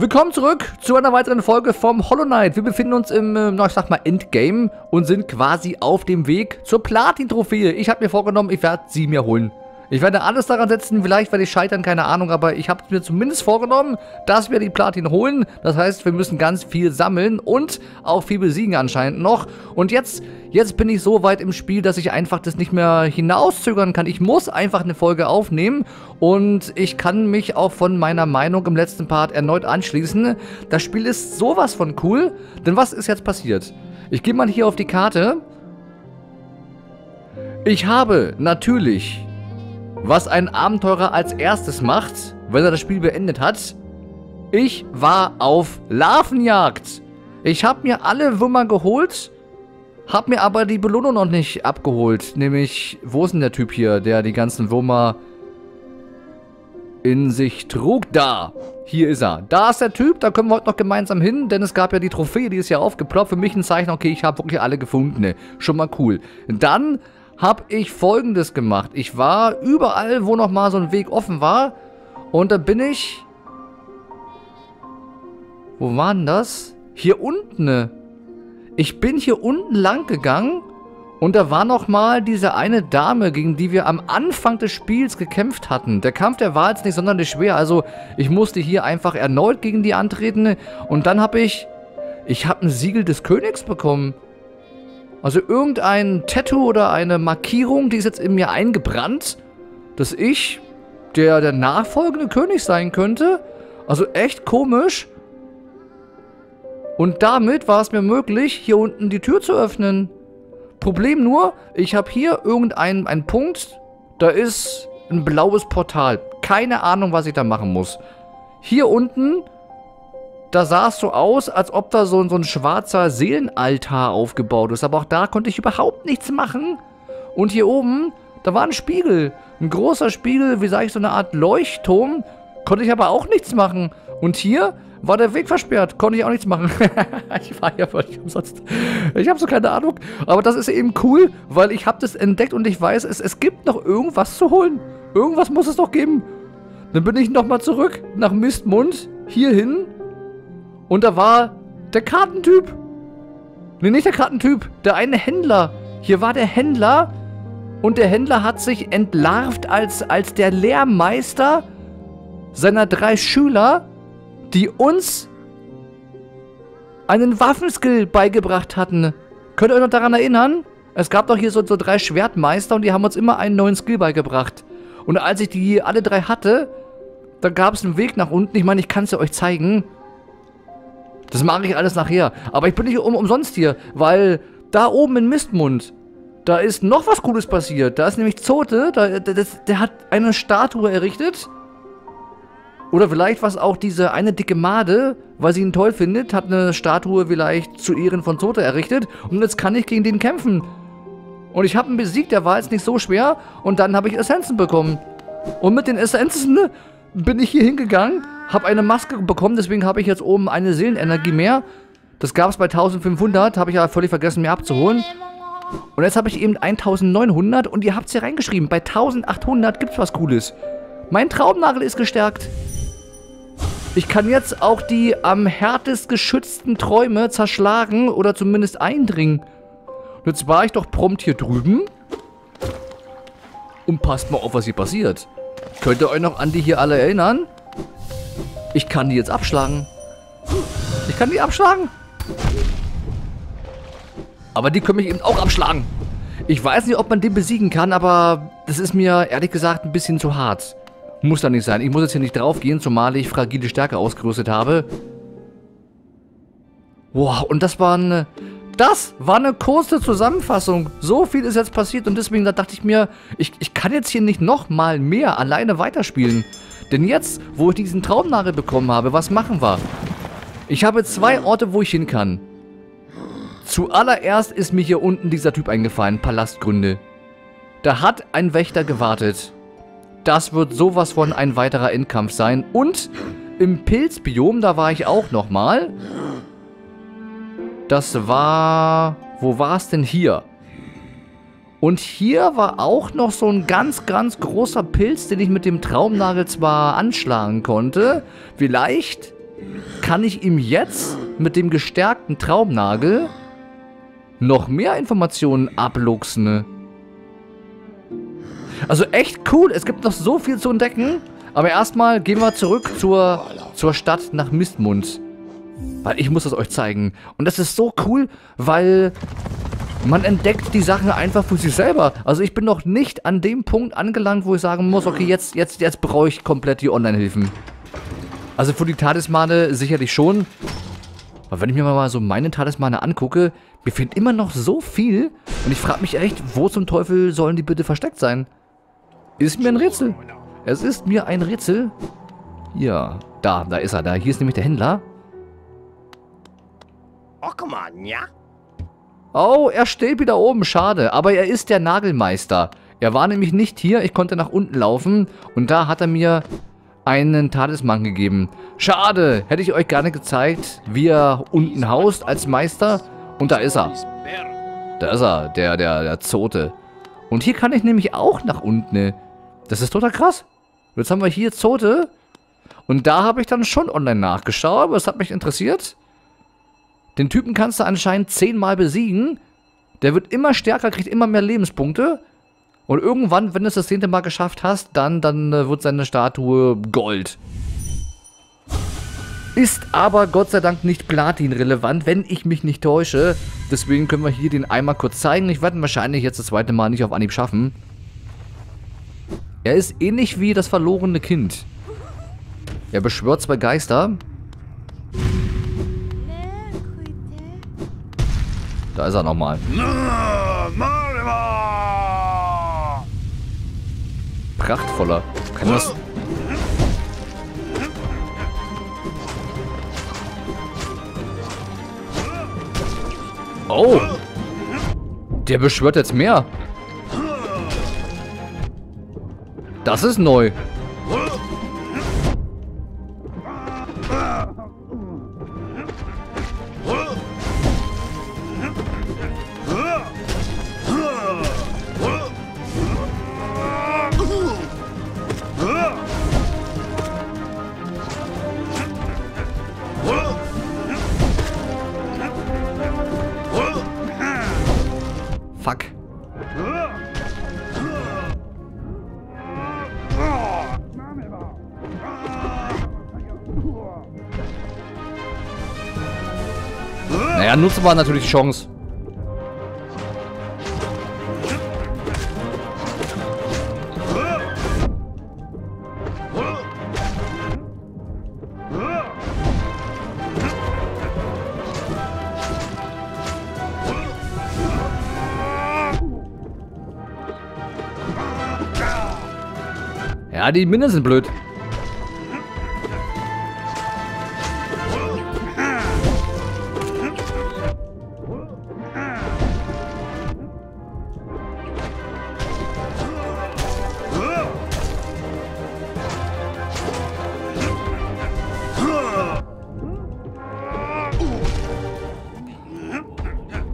Willkommen zurück zu einer weiteren Folge vom Hollow Knight. Wir befinden uns im, ich sag mal, Endgame und sind quasi auf dem Weg zur Platin-Trophäe. Ich habe mir vorgenommen, ich werde sie mir holen. Ich werde alles daran setzen, vielleicht werde ich scheitern, keine Ahnung, aber ich habe mir zumindest vorgenommen, dass wir die Platin holen. Das heißt, wir müssen ganz viel sammeln und auch viel besiegen anscheinend noch. Und jetzt bin ich so weit im Spiel, dass ich einfach das nicht mehr hinauszögern kann. Ich muss einfach eine Folge aufnehmen und ich kann mich auch von meiner Meinung im letzten Part erneut anschließen. Das Spiel ist sowas von cool, denn was ist jetzt passiert? Ich gehe mal hier auf die Karte. Ich habe natürlich... Was ein Abenteurer als erstes macht, wenn er das Spiel beendet hat. Ich war auf Larvenjagd. Ich habe mir alle Würmer geholt, habe mir aber die Belohnung noch nicht abgeholt. Nämlich, wo ist denn der Typ hier, der die ganzen Würmer in sich trug? Da, hier ist er. Da ist der Typ, da können wir heute noch gemeinsam hin, denn es gab ja die Trophäe, die ist ja aufgeploppt. Für mich ein Zeichen, okay, ich habe wirklich alle gefunden. Ne? Schon mal cool. Dann... habe ich Folgendes gemacht. Ich war überall, wo noch mal so ein Weg offen war. Und da bin ich... Wo war denn das? Hier unten. Ich bin hier unten lang gegangen. Und da war noch mal diese eine Dame, gegen die wir am Anfang des Spiels gekämpft hatten. Der Kampf, der war jetzt nicht sonderlich schwer. Also ich musste hier einfach erneut gegen die antreten. Und dann habe ich... Ich habe ein Siegel des Königs bekommen. Also irgendein Tattoo oder eine Markierung, die ist jetzt in mir eingebrannt, dass ich der nachfolgende König sein könnte. Also echt komisch. Und damit war es mir möglich, hier unten die Tür zu öffnen. Problem nur, ich habe hier irgendeinen Punkt, da ist ein blaues Portal. Keine Ahnung, was ich da machen muss. Hier unten... Da sah es so aus, als ob da so ein schwarzer Seelenaltar aufgebaut ist. Aber auch da konnte ich überhaupt nichts machen. Und hier oben, da war ein Spiegel. Ein großer Spiegel, wie sage ich, so eine Art Leuchtturm. Konnte ich aber auch nichts machen. Und hier war der Weg versperrt. Konnte ich auch nichts machen. Ich war ja völlig umsonst. Ich habe so keine Ahnung. Aber das ist eben cool, weil ich habe das entdeckt und ich weiß, es gibt noch irgendwas zu holen. Irgendwas muss es doch geben. Dann bin ich nochmal zurück nach Mistmund. Hierhin. Und da war der Kartentyp. Nee, nicht der Kartentyp. Der eine Händler. Hier war der Händler. Und der Händler hat sich entlarvt als der Lehrmeister seiner 3 Schüler, die uns einen Waffenskill beigebracht hatten. Könnt ihr euch noch daran erinnern? Es gab doch hier so 3 Schwertmeister und die haben uns immer einen neuen Skill beigebracht. Und als ich die alle 3 hatte, dann gab es einen Weg nach unten. Ich meine, ich kann es ja euch zeigen. Das mache ich alles nachher. Aber ich bin nicht umsonst hier, weil da oben in Mistmund, da ist noch was Cooles passiert. Da ist nämlich Zote, der hat eine Statue errichtet. Oder vielleicht war es auch diese eine dicke Made, weil sie ihn toll findet, hat eine Statue vielleicht zu Ehren von Zote errichtet. Und jetzt kann ich gegen den kämpfen. Und ich habe ihn besiegt, der war jetzt nicht so schwer. Und dann habe ich Essenzen bekommen. Und mit den Essenzen bin ich hier hingegangen. Habe eine Maske bekommen, deswegen habe ich jetzt oben eine Seelenenergie mehr. Das gab es bei 1500, habe ich ja völlig vergessen, mir abzuholen. Und jetzt habe ich eben 1900 und ihr habt es hier reingeschrieben. Bei 1800 gibt es was Cooles. Mein Traumnagel ist gestärkt. Ich kann jetzt auch die am härtest geschützten Träume zerschlagen oder zumindest eindringen. Und jetzt war ich doch prompt hier drüben. Und passt mal auf, was hier passiert. Könnt ihr euch noch an die hier alle erinnern? Ich kann die jetzt abschlagen. Ich kann die abschlagen. Aber die können mich eben auch abschlagen. Ich weiß nicht, ob man den besiegen kann, aber das ist mir ehrlich gesagt ein bisschen zu hart. Muss da nicht sein. Ich muss jetzt hier nicht drauf gehen, zumal ich fragile Stärke ausgerüstet habe. Boah, und das war eine kurze Zusammenfassung. So viel ist jetzt passiert und deswegen da dachte ich mir, ich kann jetzt hier nicht nochmal mehr alleine weiterspielen. Denn jetzt, wo ich diesen Traumnagel bekommen habe, was machen wir? Ich habe 2 Orte, wo ich hin kann. Zuallererst ist mir hier unten dieser Typ eingefallen, Palastgründe. Da hat ein Wächter gewartet. Das wird sowas von ein weiterer Endkampf sein. Und im Pilzbiom, da war ich auch nochmal. Das war... Wo war es denn hier? Und hier war auch noch so ein ganz, ganz großer Pilz, den ich mit dem Traumnagel zwar anschlagen konnte. Vielleicht kann ich ihm jetzt mit dem gestärkten Traumnagel noch mehr Informationen abluchsen. Also echt cool. Es gibt noch so viel zu entdecken. Aber erstmal gehen wir zurück zur Stadt nach Mistmund. Weil ich muss das euch zeigen. Und das ist so cool, weil man entdeckt die Sachen einfach für sich selber. Also ich bin noch nicht an dem Punkt angelangt, wo ich sagen muss, okay, jetzt brauche ich komplett die Online-Hilfen. Also für die Talismane sicherlich schon. Aber wenn ich mir mal so meine Talismane angucke, mir fehlt immer noch so viel. Und ich frage mich echt, wo zum Teufel sollen die bitte versteckt sein? Ist mir ein Rätsel. Es ist mir ein Rätsel. Ja, da ist er. Da. Hier ist nämlich der Händler. Oh, er steht wieder oben. Schade. Aber er ist der Nagelmeister. Er war nämlich nicht hier. Ich konnte nach unten laufen. Und da hat er mir einen Talisman gegeben. Schade. Hätte ich euch gerne gezeigt, wie er unten haust als Meister. Und da ist er. Da ist er. Der Zote. Und hier kann ich nämlich auch nach unten. Das ist total krass. Jetzt haben wir hier Zote. Und da habe ich dann schon online nachgeschaut. Aber es hat mich interessiert. Den Typen kannst du anscheinend 10-mal besiegen. Der wird immer stärker, kriegt immer mehr Lebenspunkte. Und irgendwann, wenn du es das 10. Mal geschafft hast, dann wird seine Statue Gold. Ist aber Gott sei Dank nicht platinrelevant, wenn ich mich nicht täusche. Deswegen können wir hier den einmal kurz zeigen. Ich werde ihn wahrscheinlich jetzt das 2. Mal nicht auf Anhieb schaffen. Er ist ähnlich wie das verlorene Kind. Er beschwört 2 Geister. Da ist er nochmal. Prachtvoller. Kann das... Oh! Der beschwört jetzt mehr. Das ist neu. Naja, nutzen wir natürlich die Chance. Ja, die Minen sind blöd.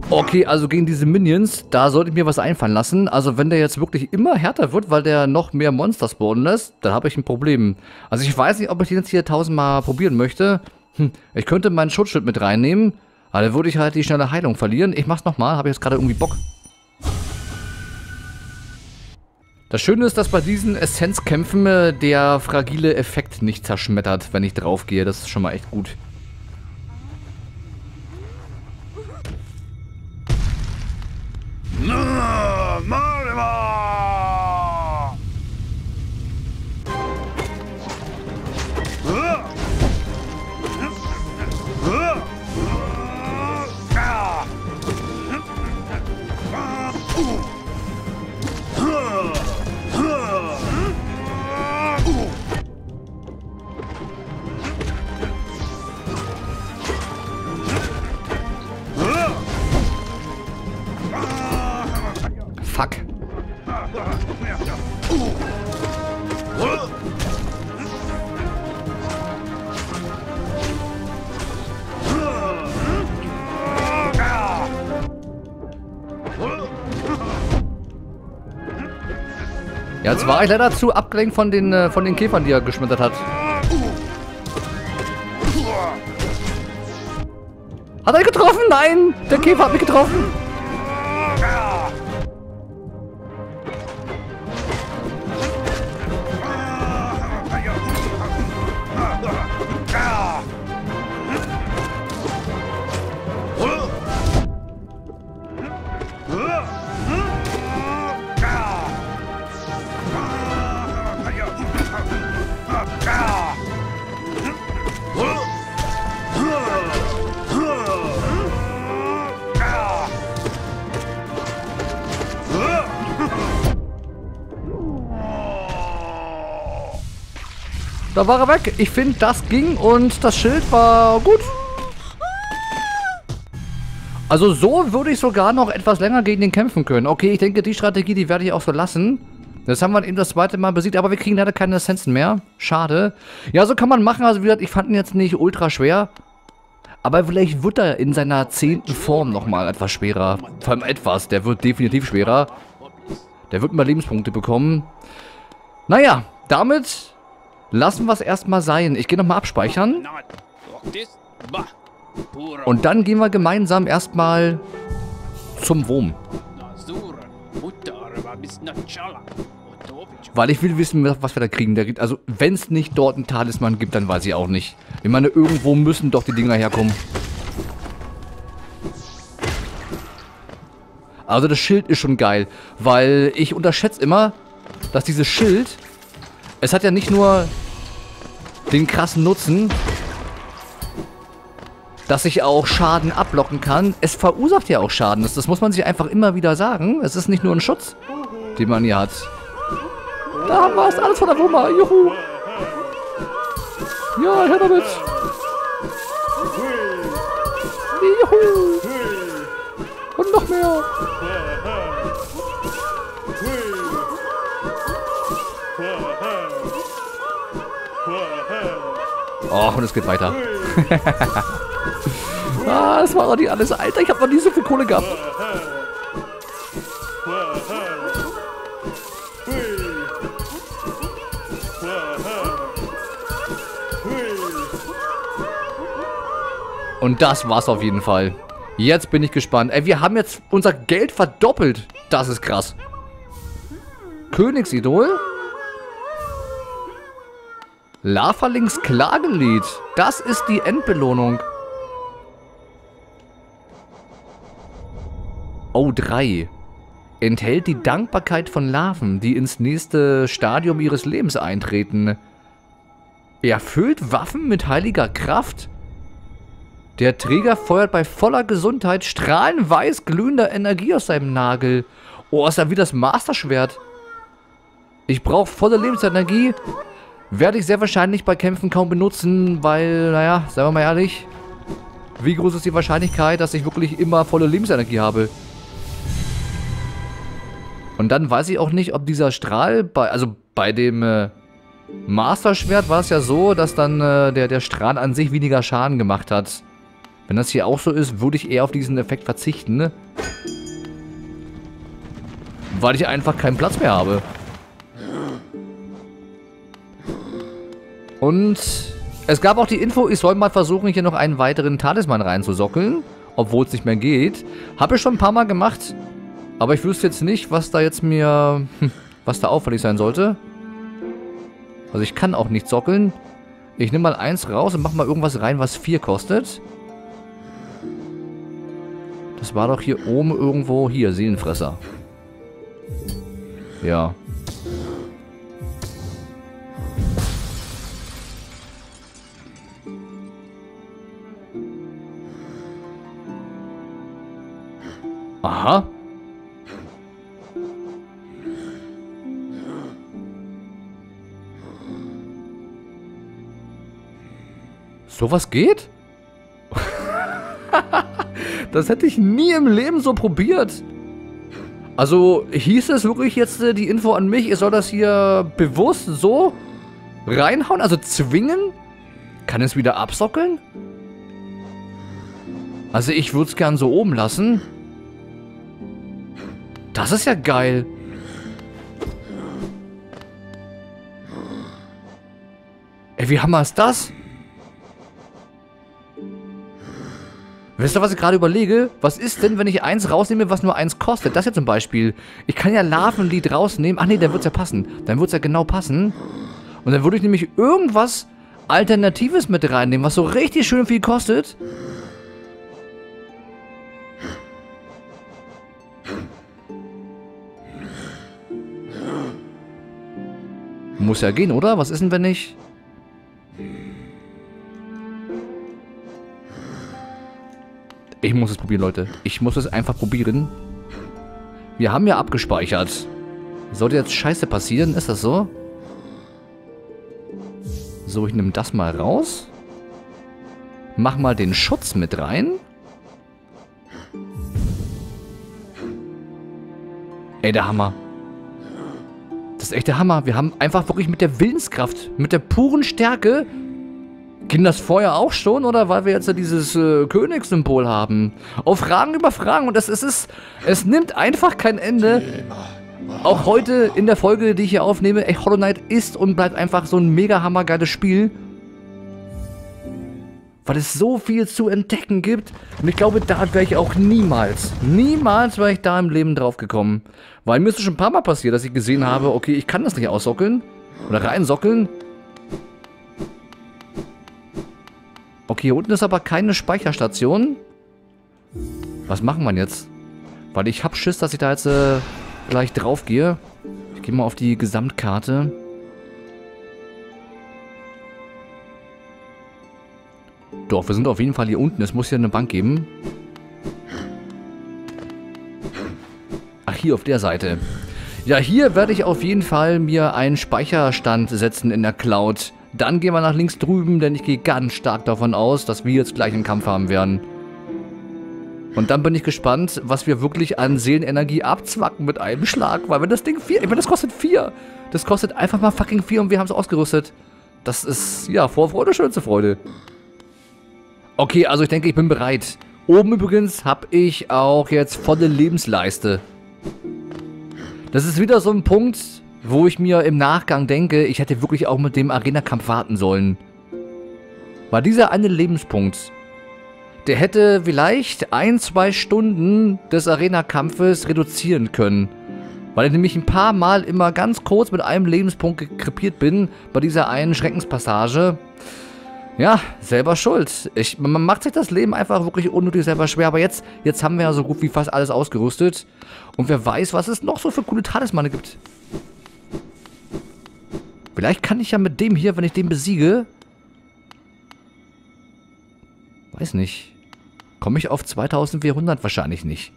Okay, also gegen diese Minions, da sollte ich mir was einfallen lassen. Also wenn der jetzt wirklich immer härter wird, weil der noch mehr Monster spawnen lässt, dann habe ich ein Problem. Also ich weiß nicht, ob ich den jetzt hier 1000-mal probieren möchte. Ich könnte meinen Schutzschild mit reinnehmen, aber dann würde ich halt die schnelle Heilung verlieren. Ich mach's nochmal, habe jetzt gerade irgendwie Bock. Das Schöne ist, dass bei diesen Essenzkämpfen der fragile Effekt nicht zerschmettert, wenn ich drauf gehe. Das ist schon mal echt gut. Ja, jetzt war ich leider zu abgelenkt von den Käfern, die er geschmettert hat. Hat er getroffen? Nein! Der Käfer hat mich getroffen! Da war er weg. Ich finde, das ging und das Schild war gut. Also so würde ich sogar noch etwas länger gegen den kämpfen können. Okay, ich denke, die Strategie, die werde ich auch so lassen. Das haben wir eben das zweite Mal besiegt, aber wir kriegen leider keine Essenzen mehr. Schade. Ja, so kann man machen. Also wie gesagt, ich fand ihn jetzt nicht ultra schwer. Aber vielleicht wird er in seiner 10. Form nochmal etwas schwerer. Vor allem etwas. Der wird definitiv schwerer. Der wird mal Lebenspunkte bekommen. Naja, damit... lassen wir es erstmal sein. Ich gehe nochmal abspeichern. Und dann gehen wir gemeinsam erstmal zum Wurm. Weil ich will wissen, was wir da kriegen. Also wenn es nicht dort einen Talisman gibt, dann weiß ich auch nicht. Ich meine, irgendwo müssen doch die Dinger herkommen. Also das Schild ist schon geil. Weil ich unterschätze immer, dass dieses Schild... es hat ja nicht nur den krassen Nutzen, dass ich auch Schaden ablocken kann. Es verursacht ja auch Schaden. Das muss man sich einfach immer wieder sagen. Es ist nicht nur ein Schutz, den man hier hat. Da haben wir es. Alles von der Wummer. Juhu. Ja, hör damit. Juhu. Und noch mehr. Oh, und es geht weiter. Ah, das war doch nicht alles. Alter, ich hab noch nie so viel Kohle gehabt. Und das war's auf jeden Fall. Jetzt bin ich gespannt. Ey, wir haben jetzt unser Geld verdoppelt. Das ist krass. Königsidol? Larvenlinks Klagelied. Das ist die Endbelohnung. Oh, 3. Enthält die Dankbarkeit von Larven, die ins nächste Stadium ihres Lebens eintreten. Erfüllt Waffen mit heiliger Kraft. Der Träger feuert bei voller Gesundheit strahlend weiß glühender Energie aus seinem Nagel. Oh, ist ja wie das Masterschwert. Ich brauche volle Lebensenergie. Werde ich sehr wahrscheinlich bei Kämpfen kaum benutzen, weil, naja, seien wir mal ehrlich, wie groß ist die Wahrscheinlichkeit, dass ich wirklich immer volle Lebensenergie habe? Und dann weiß ich auch nicht, ob dieser Strahl, bei dem Masterschwert war es ja so, dass dann der Strahl an sich weniger Schaden gemacht hat. Wenn das hier auch so ist, würde ich eher auf diesen Effekt verzichten, ne? Weil ich einfach keinen Platz mehr habe. Und es gab auch die Info, ich soll mal versuchen, hier noch einen weiteren Talisman reinzusockeln, obwohl es nicht mehr geht. Habe ich schon ein paar Mal gemacht, aber ich wüsste jetzt nicht, was da jetzt was da auffällig sein sollte. Also ich kann auch nicht sockeln. Ich nehme mal 1 raus und mache mal irgendwas rein, was 4 kostet. Das war doch hier oben irgendwo, hier, Seelenfresser. Ja. Aha. Sowas geht? Das hätte ich nie im Leben so probiert. Also hieß es wirklich jetzt die Info an mich, ich soll das hier bewusst so reinhauen, also zwingen? Kann es wieder absockeln? Also ich würde es gern so oben lassen. Das ist ja geil. Ey, wie hammer ist das? Wisst ihr, was ich gerade überlege? Was ist denn, wenn ich eins rausnehme, was nur eins kostet? Das hier zum Beispiel. Ich kann ja Larvenlied rausnehmen. Ach nee, dann wird es ja passen. Dann wird es ja genau passen. Und dann würde ich nämlich irgendwas Alternatives mit reinnehmen, was so richtig schön viel kostet. Muss ja gehen, oder? Was ist denn, wenn ich... Ich muss es probieren, Leute. Ich muss es einfach probieren. Wir haben ja abgespeichert. Sollte jetzt Scheiße passieren? Ist das so? So, ich nehme das mal raus. Mach mal den Schutz mit rein. Ey, der Hammer. Das ist echt der Hammer. Wir haben einfach wirklich mit der Willenskraft, mit der puren Stärke... Ging das vorher auch schon, oder? Weil wir jetzt ja dieses Königssymbol haben. Auf Fragen über Fragen. Und es nimmt einfach kein Ende. Auch heute in der Folge, die ich hier aufnehme. Ey, Hollow Knight ist und bleibt einfach so ein mega hammergeiles Spiel. Weil es so viel zu entdecken gibt. Und ich glaube, da wäre ich auch niemals wäre ich da im Leben drauf gekommen. Weil mir ist es schon ein paar Mal passiert, dass ich gesehen habe, okay, ich kann das nicht aussockeln. Oder reinsockeln. Okay, hier unten ist aber keine Speicherstation. Was machen wir jetzt? Weil ich hab Schiss, dass ich da jetzt gleich drauf gehe. Ich gehe mal auf die Gesamtkarte. Doch, wir sind auf jeden Fall hier unten. Es muss hier eine Bank geben. Ach, hier auf der Seite. Ja, hier werde ich auf jeden Fall mir einen Speicherstand setzen in der Cloud. Dann gehen wir nach links drüben, denn ich gehe ganz stark davon aus, dass wir jetzt gleich einen Kampf haben werden. Und dann bin ich gespannt, was wir wirklich an Seelenenergie abzwacken mit einem Schlag. Weil wenn das Ding 4... Ich meine, das kostet 4. Das kostet einfach mal fucking 4 und wir haben es ausgerüstet. Das ist, ja, Vorfreude, schönste Freude. Okay, also ich denke, ich bin bereit. Oben übrigens habe ich auch jetzt volle Lebensleiste. Das ist wieder so ein Punkt... Wo ich mir im Nachgang denke, ich hätte wirklich auch mit dem Arena-Kampf warten sollen. War dieser eine Lebenspunkt. Der hätte vielleicht 1-2 Stunden des Arena-Kampfes reduzieren können. Weil ich nämlich ein paar Mal immer ganz kurz mit einem Lebenspunkt krepiert bin bei dieser einen Schreckenspassage. Ja, selber schuld. Man macht sich das Leben einfach wirklich unnötig selber schwer. Aber jetzt haben wir ja so gut wie fast alles ausgerüstet. Und wer weiß, was es noch so für coole Talismane gibt. Vielleicht kann ich ja mit dem hier, wenn ich den besiege... Weiß nicht. Komme ich auf 2400? Wahrscheinlich nicht.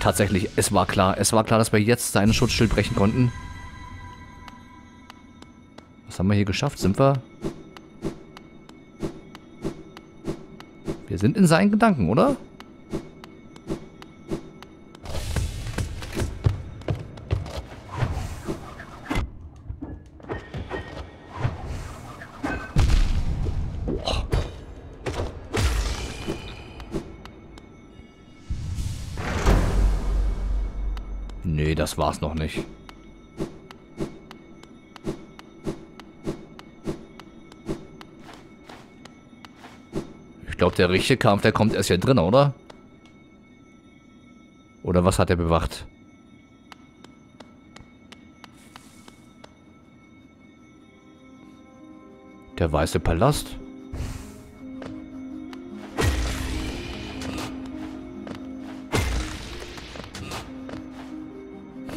Tatsächlich, es war klar. Es war klar, dass wir jetzt seinen Schutzschild brechen konnten. Was haben wir hier geschafft? Sind wir... Wir sind in seinen Gedanken, oder? Nee, das war's noch nicht. Ich glaube, der richtige Kampf, der kommt erst hier drin, oder? Oder was hat er bewacht? Der Weiße Palast?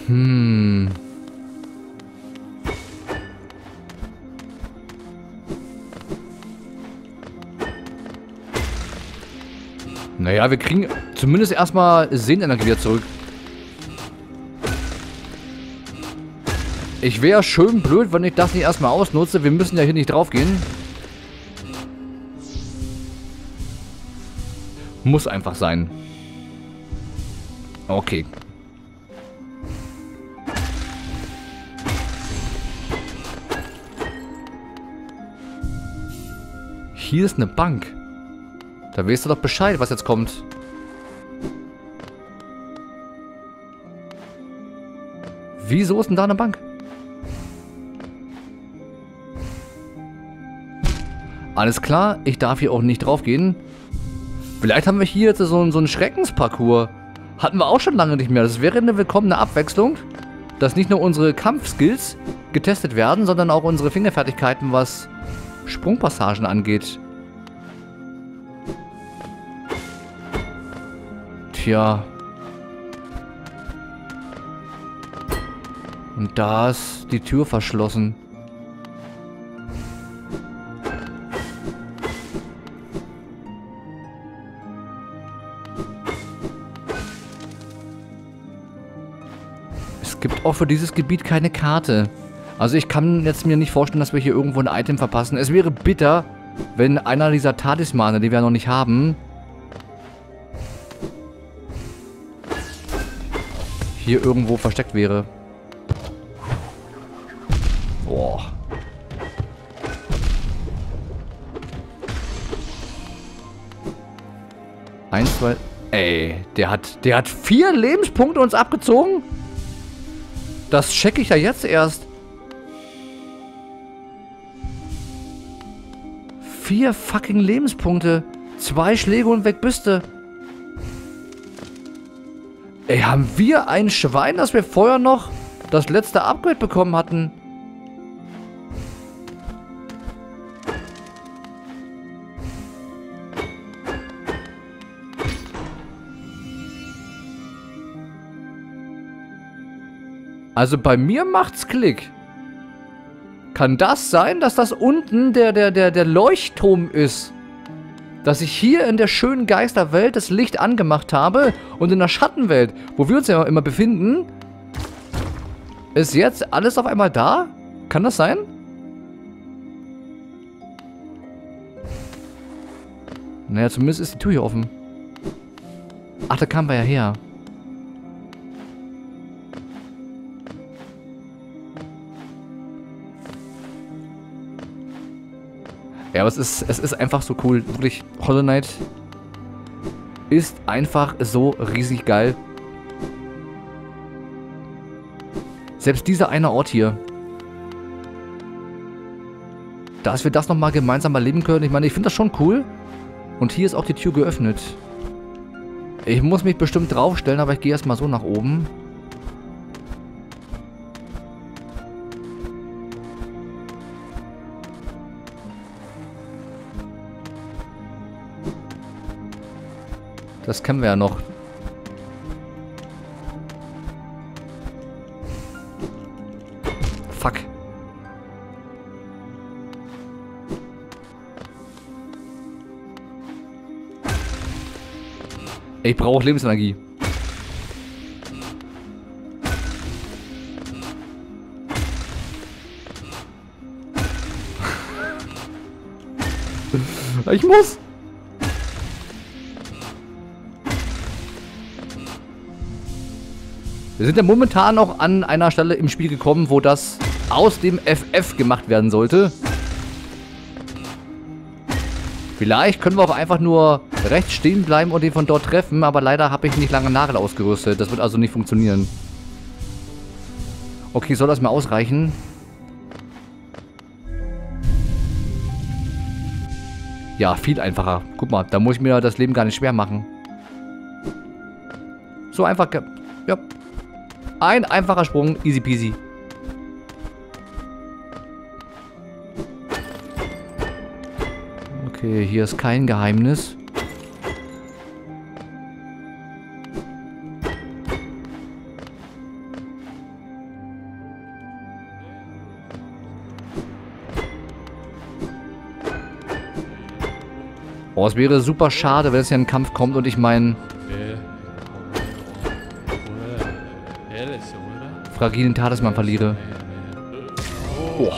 Hm. Naja, wir kriegen zumindest erstmal Seelenenergie wieder zurück. Ich wäre schön blöd, wenn ich das nicht erstmal ausnutze. Wir müssen ja hier nicht drauf gehen. Muss einfach sein. Okay. Hier ist eine Bank. Da weißt du doch Bescheid, was jetzt kommt. Wieso ist denn da eine Bank? Alles klar, ich darf hier auch nicht drauf gehen. Vielleicht haben wir hier jetzt so einen Schreckensparcours. Hatten wir auch schon lange nicht mehr. Das wäre eine willkommene Abwechslung, dass nicht nur unsere Kampfskills getestet werden, sondern auch unsere Fingerfertigkeiten, was Sprungpassagen angeht. Tja. Und da ist die Tür verschlossen. Es gibt auch für dieses Gebiet keine Karte. Also ich kann jetzt mir nicht vorstellen, dass wir hier irgendwo ein Item verpassen. Es wäre bitter, wenn einer dieser Talismane, die wir noch nicht haben, hier irgendwo versteckt wäre. Boah. Eins, zwei... Ey, der hat 4 Lebenspunkte uns abgezogen? Das checke ich ja jetzt erst. 4 fucking Lebenspunkte. 2 Schläge und weg bist du. Ey, haben wir ein Schwein, dass wir vorher noch das letzte Upgrade bekommen hatten? Also bei mir macht's Klick. Kann das sein, dass das unten der Leuchtturm ist? Dass ich hier in der schönen Geisterwelt das Licht angemacht habe und in der Schattenwelt, wo wir uns ja immer befinden, ist jetzt alles auf einmal da? Kann das sein? Naja, zumindest ist die Tür hier offen. Ach, da kamen wir ja her. Ja, aber es ist einfach so cool. Wirklich, Hollow Knight ist einfach so riesig geil. Selbst dieser eine Ort hier. Dass wir das nochmal gemeinsam erleben können. Ich meine, ich finde das schon cool. Und hier ist auch die Tür geöffnet. Ich muss mich bestimmt draufstellen, aber ich gehe erstmal so nach oben. Das kennen wir ja noch. Fuck. Ich brauche Lebensenergie. Ich muss. Wir sind ja momentan noch an einer Stelle im Spiel gekommen, wo das aus dem FF gemacht werden sollte. Vielleicht können wir auch einfach nur rechts stehen bleiben und den von dort treffen, aber leider habe ich nicht lange Nagel ausgerüstet. Das wird also nicht funktionieren. Okay, soll das mal ausreichen? Ja, viel einfacher. Guck mal, da muss ich mir das Leben gar nicht schwer machen. So einfach... Ja. Ein einfacher Sprung, easy peasy. Okay, hier ist kein Geheimnis. Oh, es wäre super schade, wenn es hier ein Kampf kommt und ich meinen fragilen Talisman verliere. Oh.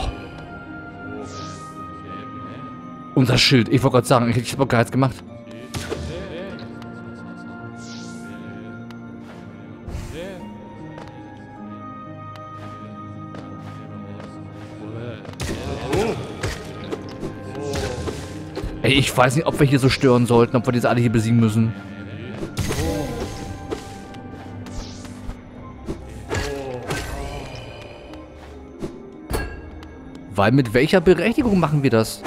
Unser Schild. Ich wollte gerade sagen, ich habe gar nichts gemacht. Ey, ich weiß nicht, ob wir hier so stören sollten, ob wir jetzt alle hier besiegen müssen. Weil mit welcher Berechtigung machen wir das?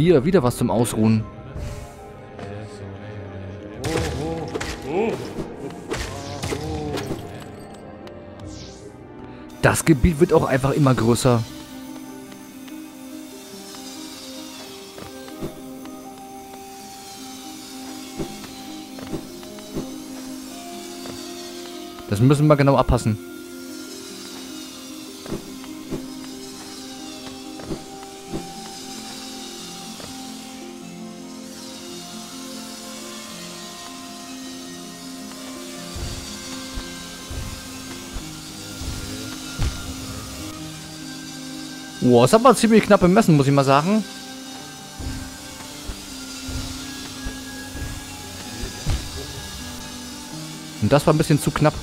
hier wieder was zum Ausruhen. Das Gebiet wird auch einfach immer größer. Das müssen wir genau abpassen. Wow, das hat man ziemlich knapp bemessen, muss ich mal sagen. Und das war ein bisschen zu knapp.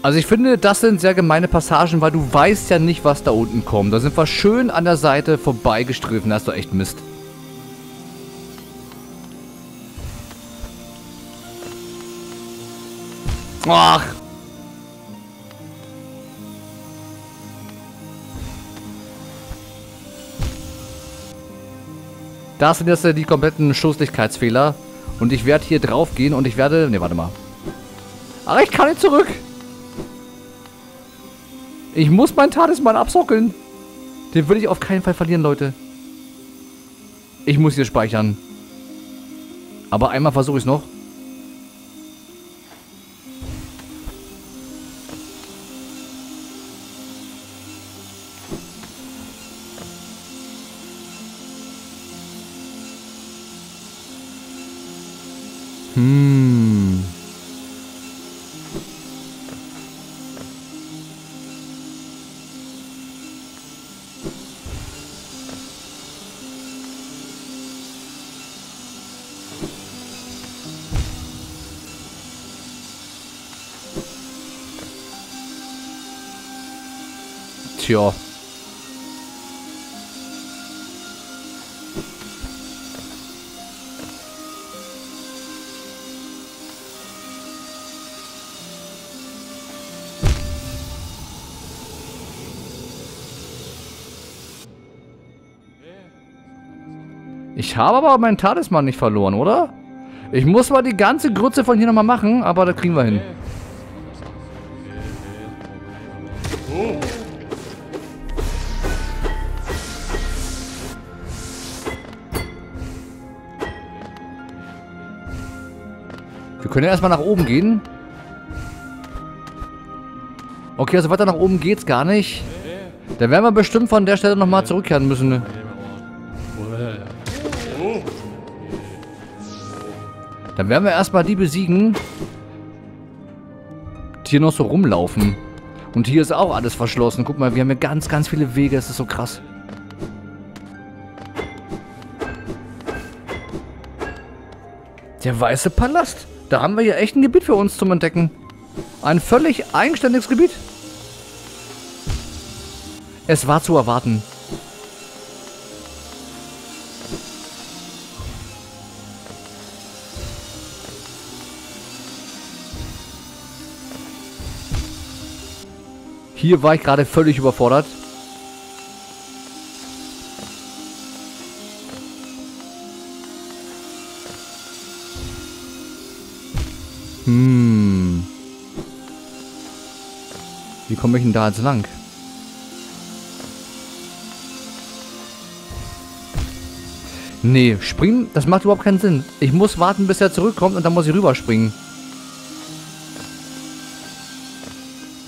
Also ich finde, das sind sehr gemeine Passagen, weil du weißt ja nicht, was da unten kommt. Da sind wir schön an der Seite vorbeigestriffen. Das ist doch echt Mist. Ach! Das sind jetzt die kompletten Schusslichkeitsfehler. Und ich werde hier drauf gehen und ich werde... Ne, warte mal. Aber ich kann nicht zurück! Ich muss meinen Talisman absockeln. Den will ich auf keinen Fall verlieren, Leute. Ich muss hier speichern. Aber einmal versuche ich es noch. Ja. Ich habe aber meinen Talisman nicht verloren, oder? Ich muss mal die ganze Grütze von hier nochmal machen, aber das kriegen wir hin. Wir können ja erstmal nach oben gehen. Okay, also weiter nach oben geht's gar nicht. Da werden wir bestimmt von der Stelle nochmal zurückkehren müssen. Dann werden wir erstmal die besiegen, die hier noch so rumlaufen. Und hier ist auch alles verschlossen. Guck mal, wir haben hier ganz, ganz viele Wege. Es ist so krass. Der Weiße Palast. Da haben wir hier echt ein Gebiet für uns zum Entdecken. Ein völlig eigenständiges Gebiet. Es war zu erwarten. Hier war ich gerade völlig überfordert. Wie komme ich denn da jetzt lang? Nee, springen, das macht überhaupt keinen Sinn. Ich muss warten, bis er zurückkommt und dann muss ich rüberspringen.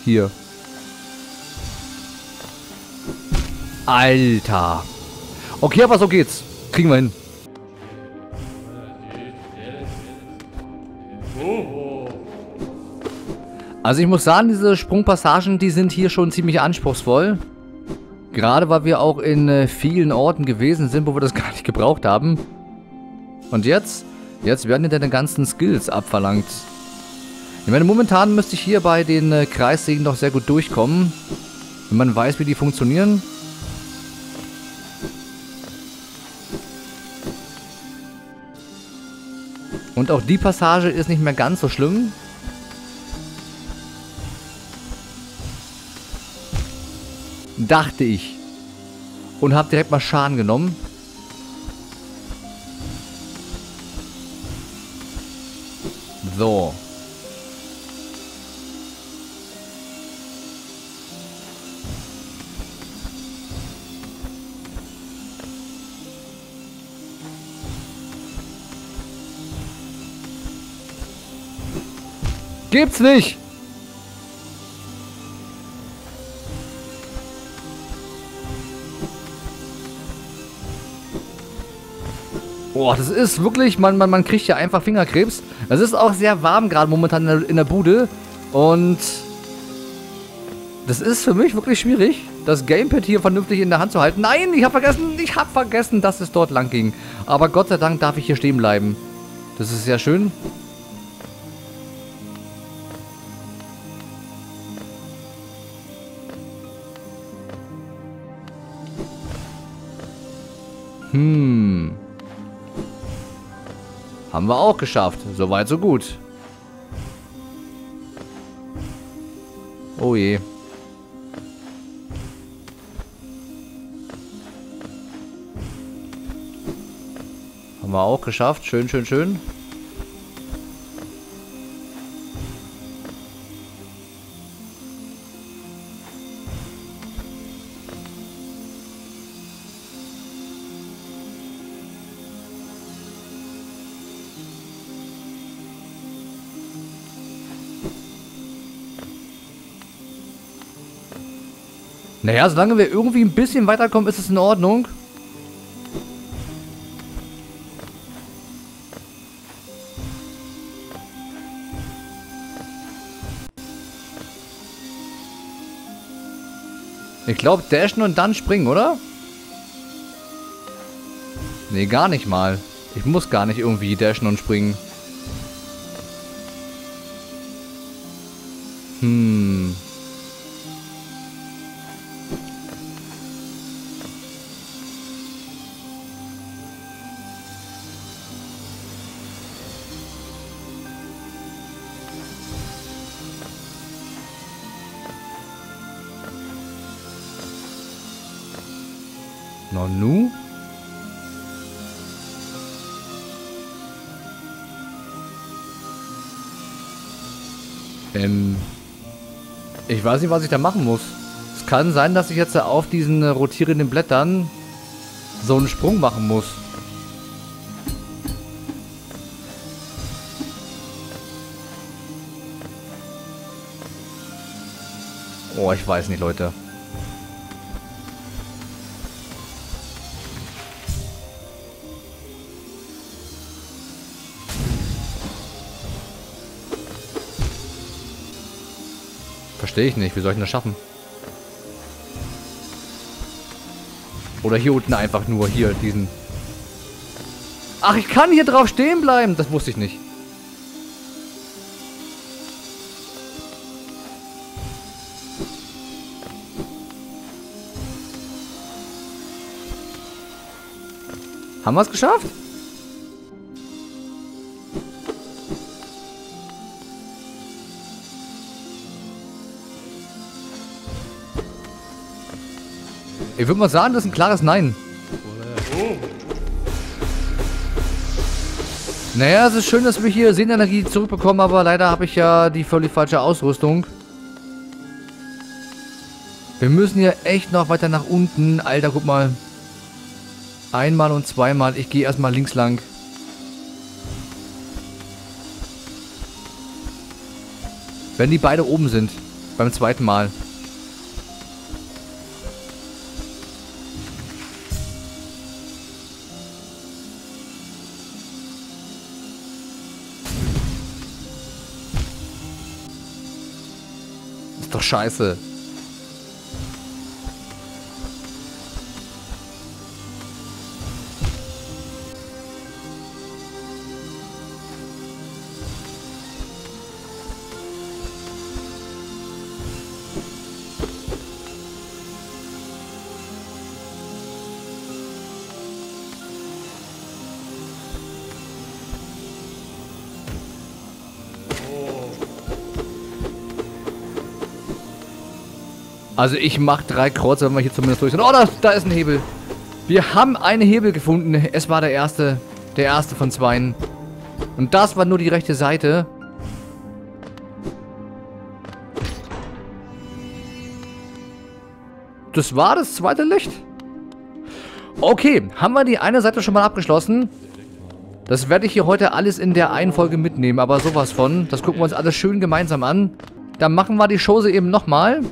Hier. Alter. Okay, aber so geht's. Kriegen wir hin. Also ich muss sagen, diese Sprungpassagen, die sind hier schon ziemlich anspruchsvoll. Gerade weil wir auch in vielen Orten gewesen sind, wo wir das gar nicht gebraucht haben. Und jetzt? Jetzt werden dir deine ganzen Skills abverlangt. Ich meine, momentan müsste ich hier bei den Kreissägen doch sehr gut durchkommen. Wenn man weiß, wie die funktionieren. Und auch die Passage ist nicht mehr ganz so schlimm. Dachte ich. Und habe direkt mal Schaden genommen. So. Gibt's nicht! Boah, das ist wirklich, man kriegt ja einfach Fingerkrebs. Es ist auch sehr warm gerade momentan in der Bude. Und das ist für mich wirklich schwierig, das Gamepad hier vernünftig in der Hand zu halten. Nein, ich hab vergessen, dass es dort lang ging. Aber Gott sei Dank darf ich hier stehen bleiben. Das ist sehr schön. Haben wir auch geschafft. Soweit, so gut. Oh je. Haben wir auch geschafft. Schön, schön, schön. Naja, solange wir irgendwie ein bisschen weiterkommen, ist es in Ordnung. Ich glaube, dashen und dann springen, oder? Nee, gar nicht mal. Ich muss gar nicht irgendwie dashen und springen. Nu? Ich weiß nicht, was ich da machen muss. Es kann sein, dass ich jetzt auf diesen rotierenden Blättern so einen Sprung machen muss. Oh, ich weiß nicht, Leute. Verstehe ich nicht. Wie soll ich denn das schaffen? Oder hier unten einfach nur. Hier, diesen. Ach, ich kann hier drauf stehen bleiben. Das wusste ich nicht. Haben wir es geschafft? Ich würde mal sagen, das ist ein klares Nein. Naja, es ist schön, dass wir hier Seelenenergie zurückbekommen, aber leider habe ich ja die völlig falsche Ausrüstung. Wir müssen hier echt noch weiter nach unten. Alter, guck mal. Einmal und zweimal. Ich gehe erstmal links lang. Wenn die beide oben sind. Beim zweiten Mal. ist doch scheiße. Also ich mache 3 Kreuze, wenn wir hier zumindest durch sind. Oh, da ist ein Hebel. Wir haben einen Hebel gefunden. Es war der erste von 2. Und das war nur die rechte Seite. Das war das zweite Licht. Okay, haben wir die eine Seite schon mal abgeschlossen. Das werde ich hier heute alles in der einen Folge mitnehmen, aber sowas von. Das gucken wir uns alles schön gemeinsam an. Dann machen wir die Chose eben nochmal.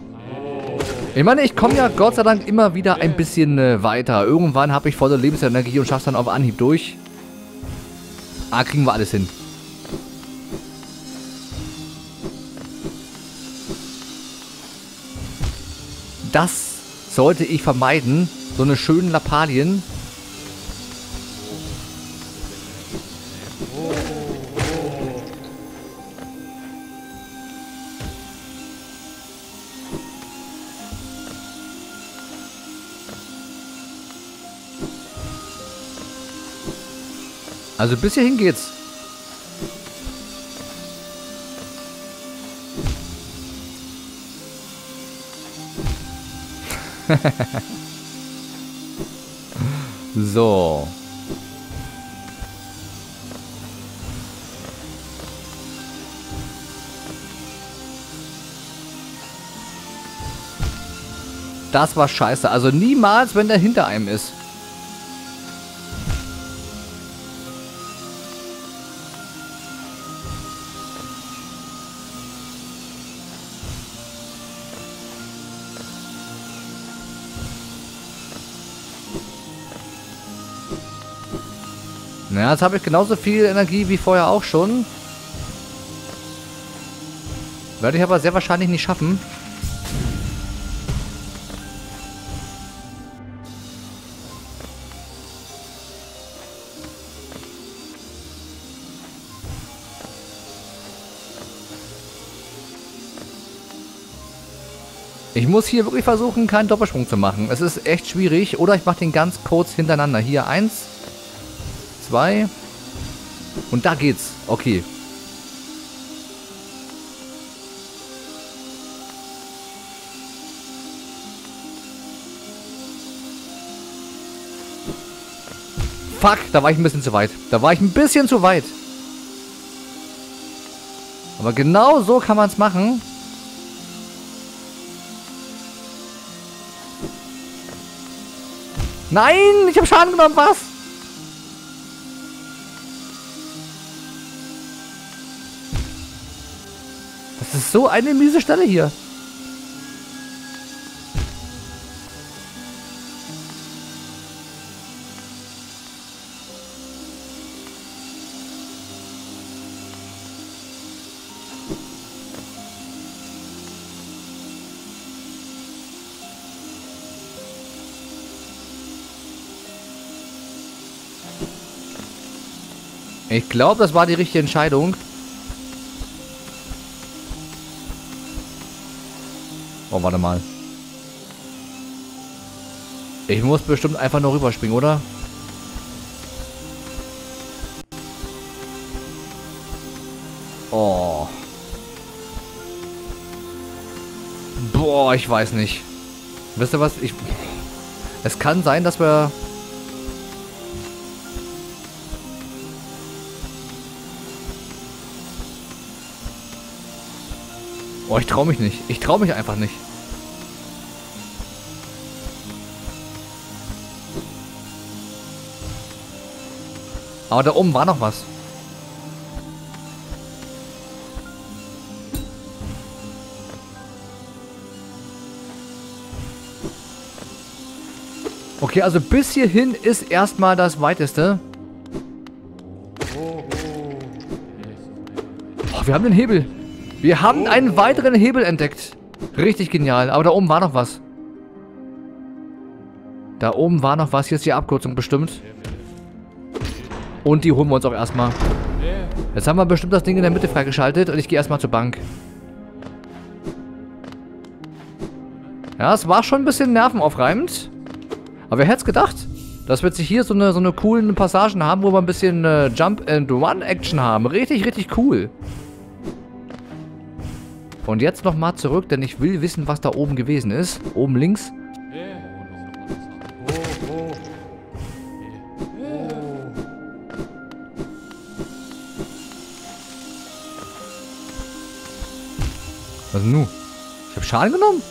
Ich meine, ich komme ja Gott sei Dank immer wieder ein bisschen weiter. Irgendwann habe ich volle Lebensenergie und schaffe es dann auf Anhieb durch. Ah, kriegen wir alles hin. Das sollte ich vermeiden. So eine schöne Lappalien. Also bis hierhin geht's. So. Das war scheiße. Also niemals, wenn der hinter einem ist. Ja, jetzt habe ich genauso viel Energie wie vorher auch schon. Werde ich aber sehr wahrscheinlich nicht schaffen. Ich muss hier wirklich versuchen, keinen Doppelsprung zu machen. Es ist echt schwierig. Oder ich mache den ganz kurz hintereinander. Hier 1, 2. Und da geht's. Okay. Fuck, da war ich ein bisschen zu weit. Aber genau so kann man's machen. Nein, ich habe Schaden genommen, was? Das ist so eine miese Stelle hier. Ich glaube, das war die richtige Entscheidung. Oh, warte mal. Ich muss bestimmt einfach nur rüberspringen, oder? Oh. Boah, ich weiß nicht. Wisst ihr was? Es kann sein, dass wir... Oh, ich traue mich nicht. Ich traue mich einfach nicht. Aber da oben war noch was. Okay, also bis hierhin ist erstmal das Weiteste. Oh, wir haben den Hebel. Wir haben einen weiteren Hebel entdeckt. Richtig genial. Aber da oben war noch was. Da oben war noch was. Hier ist die Abkürzung bestimmt. Und die holen wir uns auch erstmal. Jetzt haben wir bestimmt das Ding in der Mitte freigeschaltet. Und ich gehe erstmal zur Bank. Ja, es war schon ein bisschen nervenaufreibend. Aber wer hätte es gedacht, dass wir jetzt hier so eine coolen Passagen haben, wo wir ein bisschen Jump-and-Run-Action haben. Richtig, richtig cool. Und jetzt nochmal zurück, denn ich will wissen, was da oben gewesen ist. Oben links. Was denn nun? Ich habe Schaden genommen?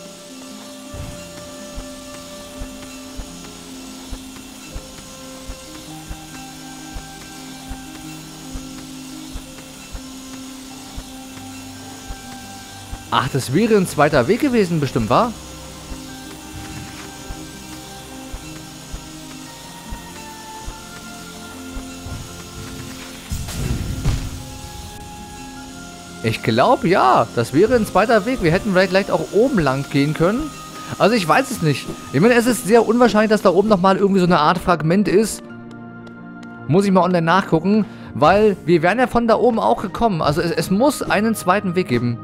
Ach, das wäre ein zweiter Weg gewesen, bestimmt, wa? Ich glaube, ja. Das wäre ein zweiter Weg. Wir hätten vielleicht auch oben lang gehen können. Also, ich weiß es nicht. Ich meine, es ist sehr unwahrscheinlich, dass da oben nochmal irgendwie so eine Art Fragment ist. Muss ich mal online nachgucken. Weil wir wären ja von da oben auch gekommen. Also, es muss einen zweiten Weg geben.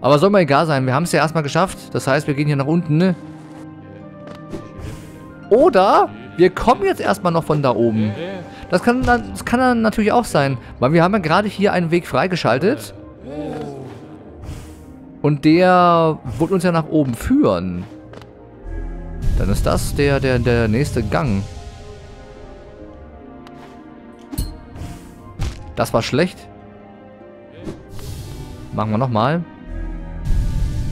Aber soll mir egal sein, wir haben es ja erstmal geschafft. Das heißt, wir gehen hier nach unten, ne? Oder wir kommen jetzt erstmal noch von da oben. Das kann dann natürlich auch sein. Weil wir haben ja gerade hier einen Weg freigeschaltet. Und der wird uns ja nach oben führen. Dann ist das der nächste Gang. Das war schlecht. Machen wir nochmal.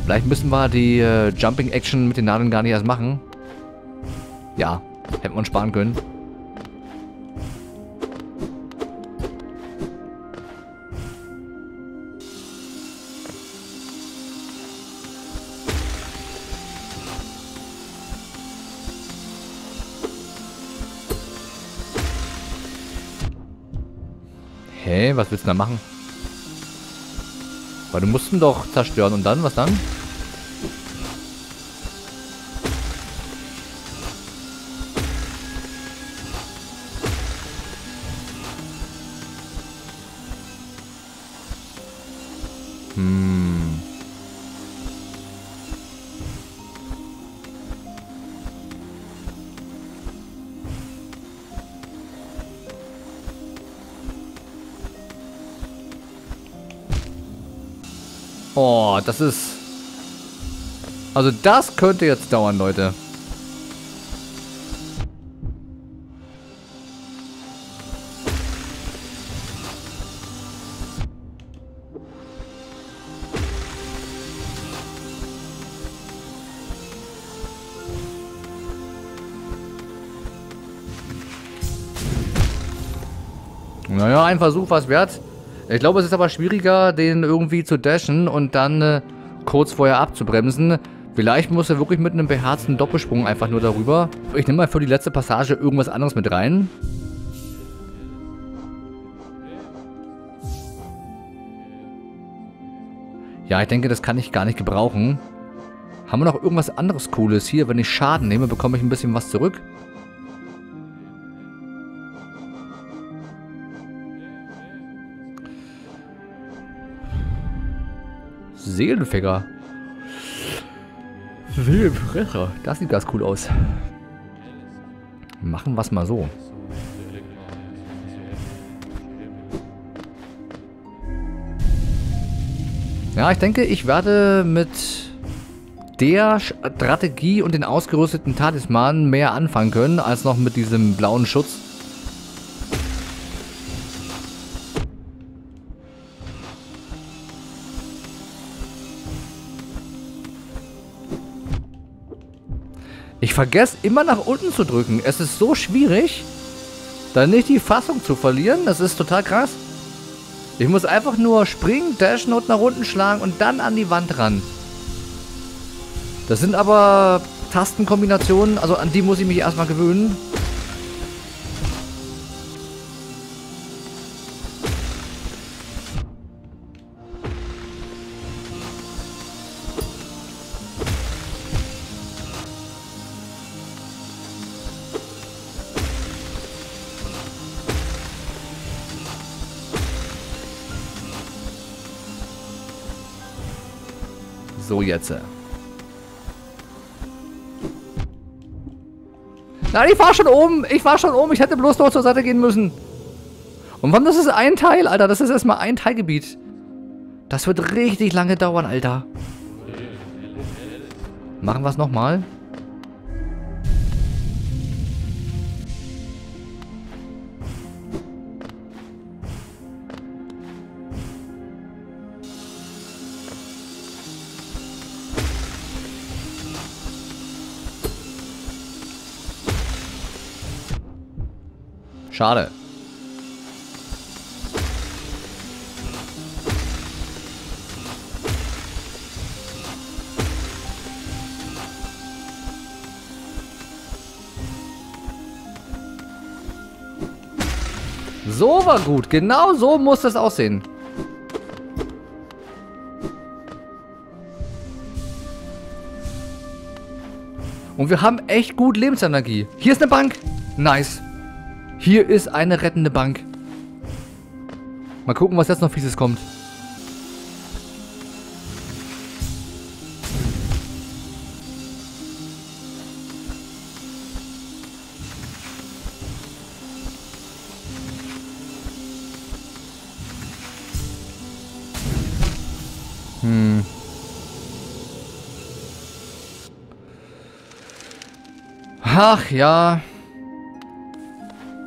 Vielleicht müssen wir die Jumping Action mit den Nadeln gar nicht erst machen. Ja, hätten wir uns sparen können. Hä, was willst du da machen? Weil du musst ihn doch zerstören und dann, was dann? Oh, das ist... Also das könnte jetzt dauern, Leute. Naja, ein Versuch war's wert. Ich glaube, es ist aber schwieriger, den irgendwie zu dashen und dann kurz vorher abzubremsen. Vielleicht muss er wirklich mit einem beherzten Doppelsprung einfach nur darüber. Ich nehme mal für die letzte Passage irgendwas anderes mit rein. Ja, ich denke, das kann ich gar nicht gebrauchen. Haben wir noch irgendwas anderes Cooles hier? Wenn ich Schaden nehme, bekomme ich ein bisschen was zurück. Seelenfresser. Seelenfresser. Das sieht ganz cool aus. Machen wir es mal so. Ja, ich denke, ich werde mit der Strategie und den ausgerüsteten Talismanen mehr anfangen können, als noch mit diesem blauen Schutz. Ich vergesse immer nach unten zu drücken. Es ist so schwierig, da nicht die Fassung zu verlieren. Das ist total krass. Ich muss einfach nur springen, dashen und nach unten schlagen und dann an die Wand ran. Das sind aber Tastenkombinationen, also an die muss ich mich erstmal gewöhnen. So jetzt. Nein, ich war schon oben. Ich war schon oben. Ich hätte bloß noch zur Seite gehen müssen. Und warum das ist ein Teil, Alter? Das ist erstmal ein Teilgebiet. Das wird richtig lange dauern, Alter. Machen wir es nochmal. Schade. So war gut. Genau so muss das aussehen. Und wir haben echt gut Lebensenergie. Hier ist eine Bank. Nice. Hier ist eine rettende Bank. Mal gucken, was jetzt noch Fieses kommt. Ach ja.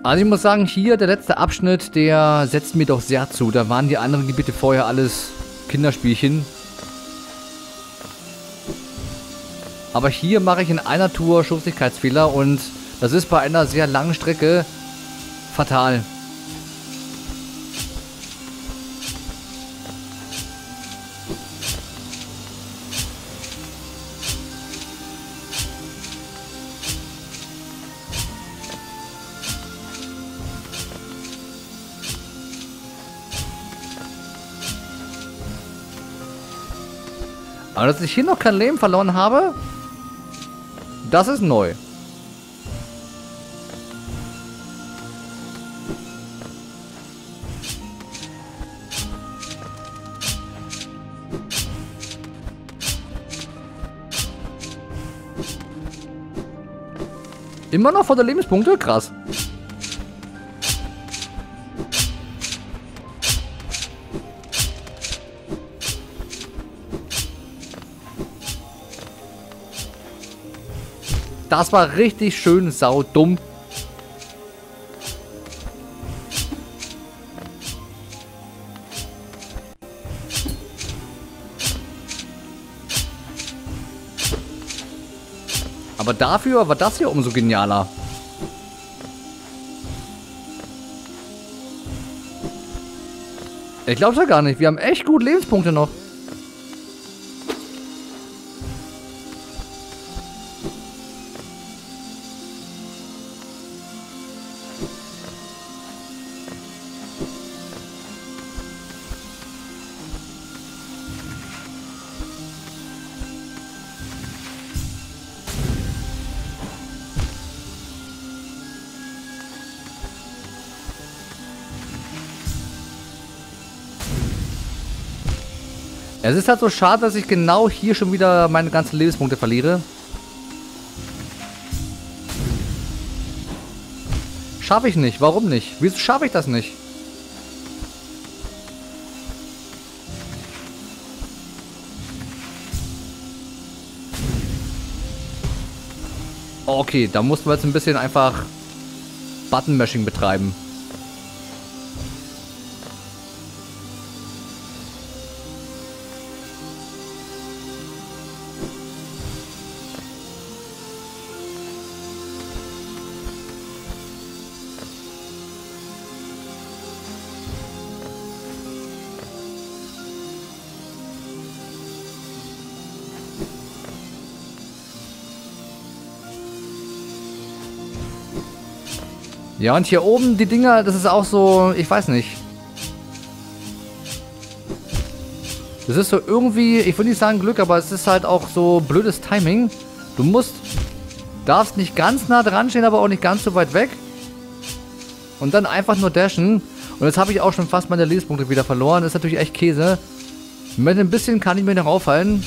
Also ich muss sagen, hier der letzte Abschnitt, der setzt mir doch sehr zu. Da waren die anderen Gebiete vorher alles Kinderspielchen. Aber hier mache ich in einer Tour Schussigkeitsfehler und das ist bei einer sehr langen Strecke fatal. Aber dass ich hier noch kein Leben verloren habe, das ist neu. Immer noch vor der Lebenspunkte? Krass. Das war richtig schön saudumm. Aber dafür war das hier umso genialer. Ich glaub's ja gar nicht. Wir haben echt gut Lebenspunkte noch. Es ist halt so schade, dass ich genau hier schon wieder meine ganzen Lebenspunkte verliere. Schaffe ich nicht. Warum nicht? Wieso schaffe ich das nicht? Okay, da mussten wir jetzt ein bisschen einfach Button-Mashing betreiben. Ja, und hier oben die Dinger, das ist auch so, ich weiß nicht. Das ist so irgendwie, ich würde nicht sagen Glück, aber es ist halt auch so blödes Timing. Du darfst nicht ganz nah dran stehen, aber auch nicht ganz so weit weg. Und dann einfach nur dashen. Und jetzt habe ich auch schon fast meine Lebenspunkte wieder verloren. Das ist natürlich echt Käse. Mit ein bisschen kann ich mir noch aufhalten.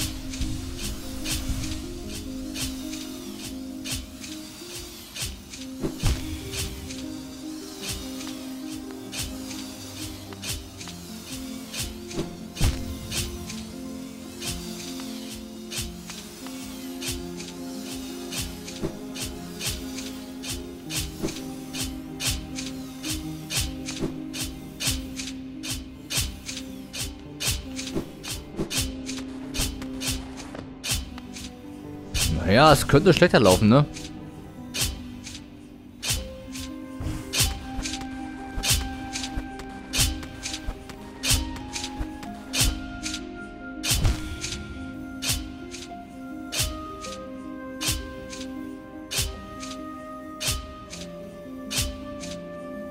Ja, es könnte schlechter laufen, ne?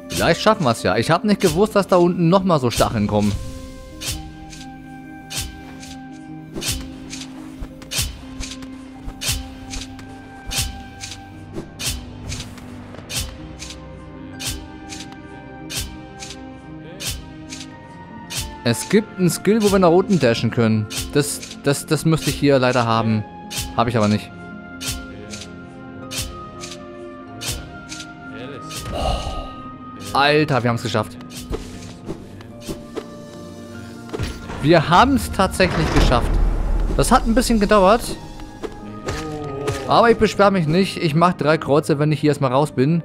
Vielleicht schaffen wir es ja. Ich habe nicht gewusst, dass da unten nochmal so Stacheln kommen. Es gibt einen Skill, wo wir nach unten dashen können. Das müsste ich hier leider haben. Habe ich aber nicht. Alter, wir haben es geschafft. Wir haben es tatsächlich geschafft. Das hat ein bisschen gedauert. Aber ich beschwere mich nicht. Ich mache 3 Kreuze, wenn ich hier erstmal raus bin.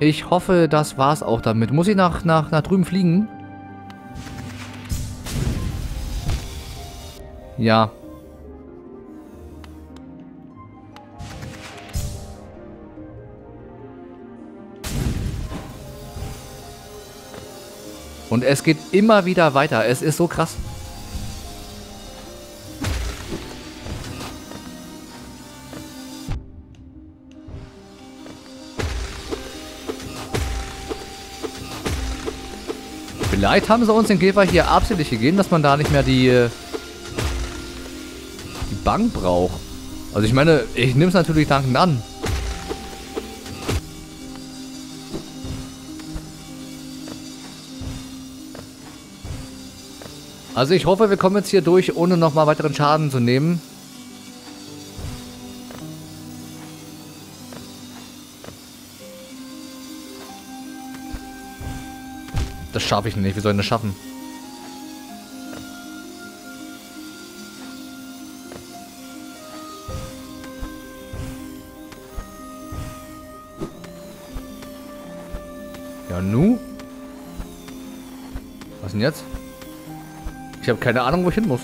Ich hoffe, das war's auch damit. Muss ich nach drüben fliegen? Ja. Und es geht immer wieder weiter. Es ist so krass. Vielleicht haben sie uns den Käfer hier absichtlich gegeben, dass man da nicht mehr die Bank braucht. Also ich meine, ich nehme es natürlich dankend an. Also ich hoffe, wir kommen jetzt hier durch, ohne nochmal weiteren Schaden zu nehmen. Das schaffe ich nicht. Wie soll ich das schaffen? Ja, nu? Was denn jetzt? Ich habe keine Ahnung, wo ich hin muss.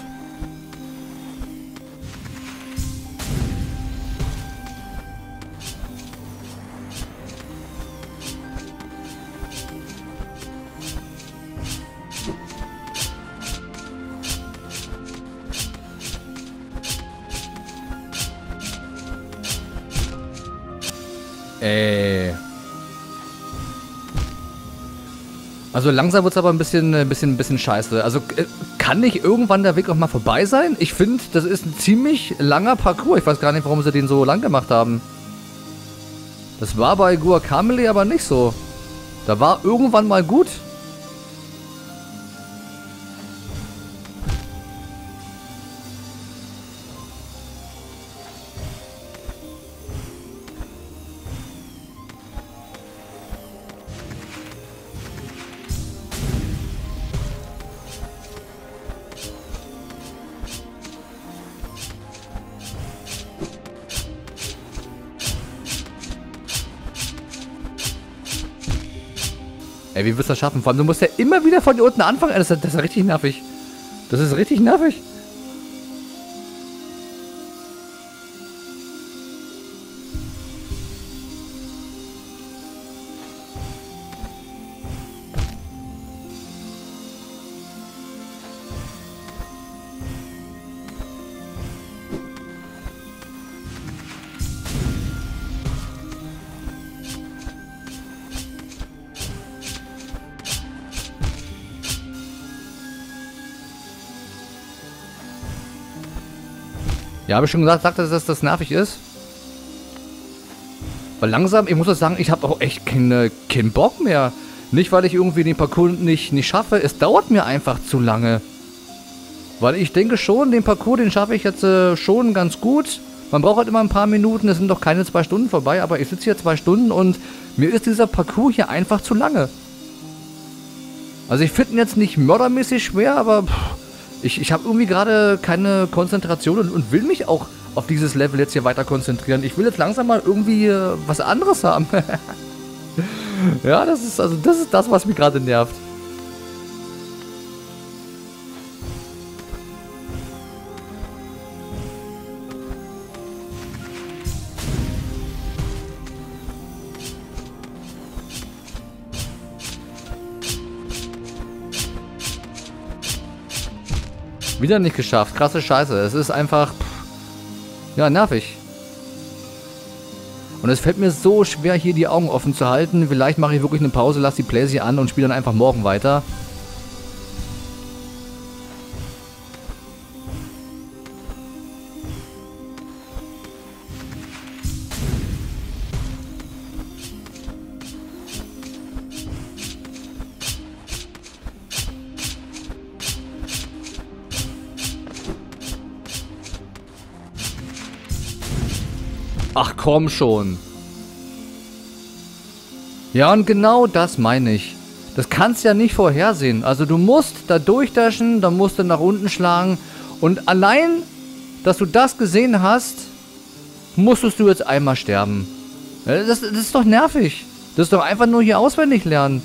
Also langsam wird es aber ein bisschen scheiße. Also kann nicht irgendwann der Weg auch mal vorbei sein? Ich finde, das ist ein ziemlich langer Parcours. Ich weiß gar nicht, warum sie den so lang gemacht haben. Das war bei Guacamole aber nicht so. Da war irgendwann mal gut. Ey, wie wirst du das schaffen? Vor allem, du musst ja immer wieder von hier unten anfangen. Das ist richtig nervig. Das ist richtig nervig. Ja, habe ich schon gesagt, dass das nervig ist. Weil langsam, ich muss das sagen, ich habe auch echt keinen Bock mehr. Nicht, weil ich irgendwie den Parcours nicht schaffe. Es dauert mir einfach zu lange. Weil ich denke schon, den Parcours, den schaffe ich jetzt schon ganz gut. Man braucht halt immer ein paar Minuten. Es sind doch keine 2 Stunden vorbei. Aber ich sitze hier 2 Stunden und mir ist dieser Parcours hier einfach zu lange. Also ich finde ihn jetzt nicht mördermäßig schwer, aber... Ich habe irgendwie gerade keine Konzentration und will mich auch auf dieses Level jetzt hier weiter konzentrieren. Ich will jetzt langsam mal irgendwie was anderes haben. Ja, das ist das, was mich gerade nervt. Wieder nicht geschafft. Krasse Scheiße. Es ist einfach... Pff, ja, nervig. Und es fällt mir so schwer, hier die Augen offen zu halten. Vielleicht mache ich wirklich eine Pause, lasse die Playsee an und spiele dann einfach morgen weiter. Ach komm schon. Ja, und genau das meine ich. Das kannst du ja nicht vorhersehen. Also du musst da durchdaschen, dann musst du nach unten schlagen. Und allein, dass du das gesehen hast, musstest du jetzt einmal sterben. Das ist doch nervig. Das ist doch einfach nur hier auswendig lernen.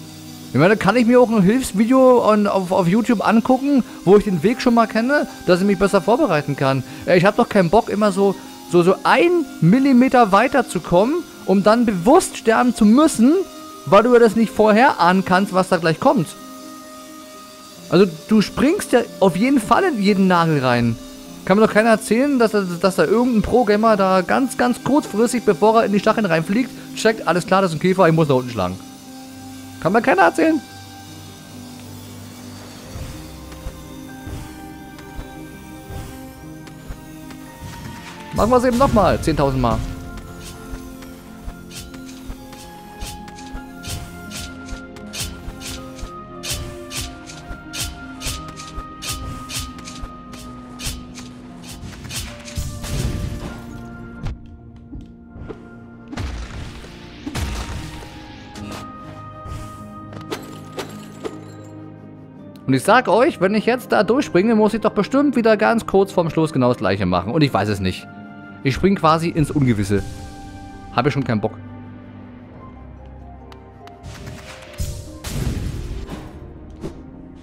Ich meine, da kann ich mir auch ein Hilfsvideo auf YouTube angucken, wo ich den Weg schon mal kenne, dass ich mich besser vorbereiten kann. Ich habe doch keinen Bock, immer so 1 Millimeter weiter zu kommen, um dann bewusst sterben zu müssen, weil du ja das nicht vorher ahnen kannst, was da gleich kommt. Also du springst ja auf jeden Fall in jeden Nagel rein. Kann mir doch keiner erzählen, dass da irgendein Pro-Gamer da ganz, ganz kurzfristig, bevor er in die Stacheln reinfliegt, checkt, alles klar, das ist ein Käfer, ich muss da unten schlagen. Kann mir keiner erzählen. Machen wir es eben nochmal. 10.000 Mal. Und ich sag euch, wenn ich jetzt da durchspringe, muss ich doch bestimmt wieder ganz kurz vorm Schluss genau das Gleiche machen. Und ich weiß es nicht. Ich springe quasi ins Ungewisse. Habe ich schon keinen Bock.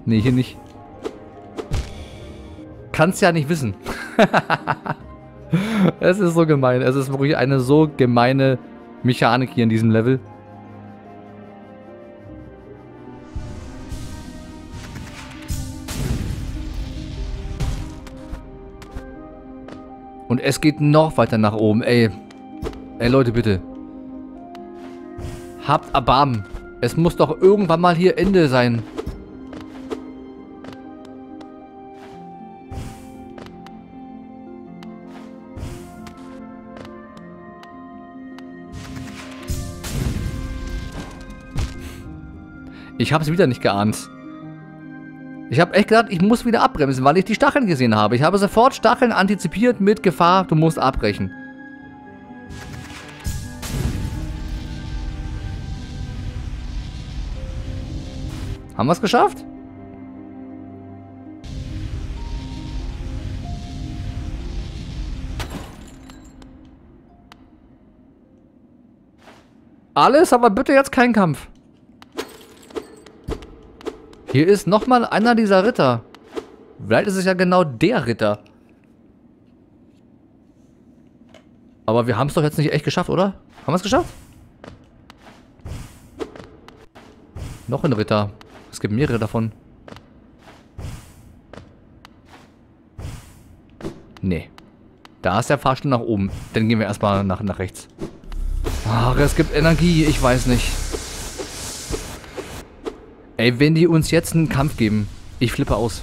Nee, hier nicht. Kannst ja nicht wissen. Es ist so gemein. Es ist wirklich eine so gemeine Mechanik hier in diesem Level. Und es geht noch weiter nach oben, ey. Ey, Leute, bitte. Habt Erbarmen. Es muss doch irgendwann mal hier Ende sein. Ich hab's wieder nicht geahnt. Ich habe echt gedacht, ich muss wieder abbremsen, weil ich die Stacheln gesehen habe. Ich habe sofort Stacheln antizipiert mit Gefahr, du musst abbrechen. Haben wir es geschafft? Alles, aber bitte jetzt kein Kampf. Hier ist nochmal einer dieser Ritter. Vielleicht ist es ja genau der Ritter. Aber wir haben es doch jetzt nicht echt geschafft, oder? Haben wir es geschafft? Noch ein Ritter. Es gibt mehrere davon. Nee. Da ist der Fahrstuhl nach oben. Dann gehen wir erstmal nach rechts. Ach, es gibt Energie. Ich weiß nicht. Ey, wenn die uns jetzt einen Kampf geben, ich flippe aus.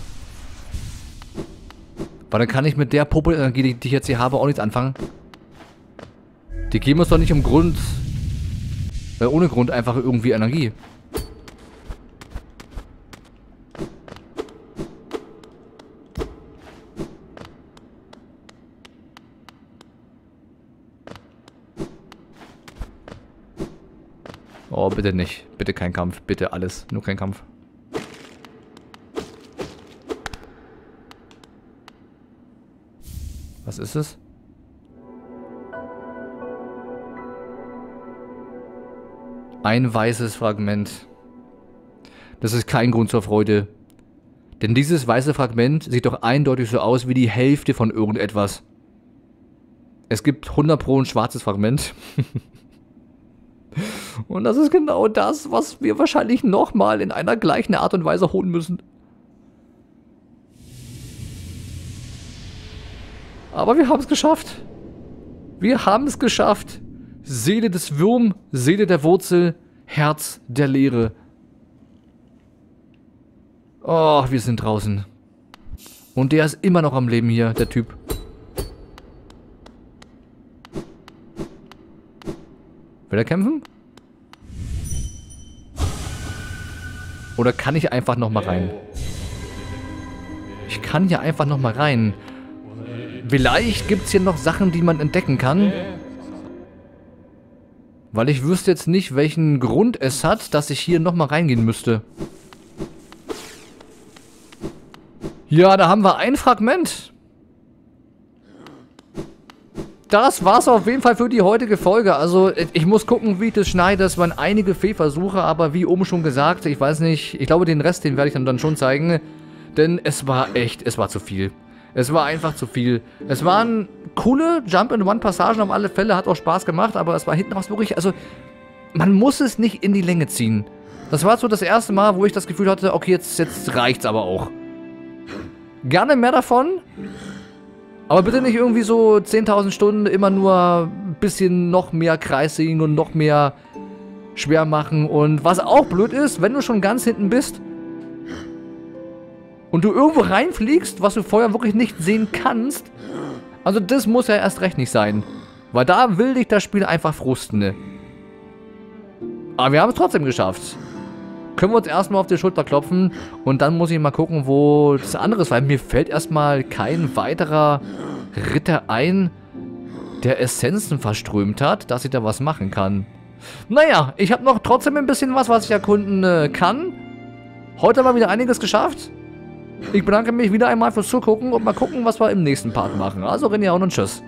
Weil dann kann ich mit der Popel-Energie, die ich jetzt hier habe, auch nichts anfangen. Die geben uns doch nicht ohne Grund einfach irgendwie Energie. Oh, bitte nicht. Bitte kein Kampf. Bitte alles. Nur kein Kampf. Was ist es? Ein weißes Fragment. Das ist kein Grund zur Freude. Denn dieses weiße Fragment sieht doch eindeutig so aus wie die Hälfte von irgendetwas. Es gibt 100 Pro ein schwarzes Fragment. Und das ist genau das, was wir wahrscheinlich nochmal in einer gleichen Art und Weise holen müssen. Aber wir haben es geschafft. Wir haben es geschafft. Seele des Wurm, Seele der Wurzel, Herz der Leere. Oh, wir sind draußen. Und der ist immer noch am Leben hier, der Typ. Will er kämpfen? Oder kann ich einfach nochmal rein? Ich kann hier einfach nochmal rein. Vielleicht gibt es hier noch Sachen, die man entdecken kann. Weil ich wüsste jetzt nicht, welchen Grund es hat, dass ich hier nochmal reingehen müsste. Ja, da haben wir ein Fragment. Das war's auf jeden Fall für die heutige Folge. Also, ich muss gucken, wie ich das schneide. Das waren einige Fehlversuche, aber wie oben schon gesagt, ich weiß nicht, ich glaube, den Rest, den werde ich dann schon zeigen. Denn es war echt, es war zu viel. Es war einfach zu viel. Es waren coole Jump-and-Run-Passagen auf alle Fälle, hat auch Spaß gemacht, aber es war hinten raus wirklich, also, man muss es nicht in die Länge ziehen. Das war so das erste Mal, wo ich das Gefühl hatte, okay, jetzt reicht's aber auch. Gerne mehr davon. Aber bitte nicht irgendwie so 10.000 Stunden immer nur ein bisschen noch mehr Kreis sehen und noch mehr schwer machen. Und was auch blöd ist, wenn du schon ganz hinten bist und du irgendwo reinfliegst, was du vorher wirklich nicht sehen kannst. Also das muss ja erst recht nicht sein. Weil da will dich das Spiel einfach frusten. Ne? Aber wir haben es trotzdem geschafft. Können wir uns erstmal auf die Schulter klopfen und dann muss ich mal gucken, wo das andere ist, weil mir fällt erstmal kein weiterer Ritter ein, der Essenzen verströmt hat, dass ich da was machen kann. Naja, ich habe noch trotzdem ein bisschen was ich erkunden kann. Heute haben wir wieder einiges geschafft. Ich bedanke mich wieder einmal fürs Zugucken und mal gucken, was wir im nächsten Part machen. Also René und tschüss.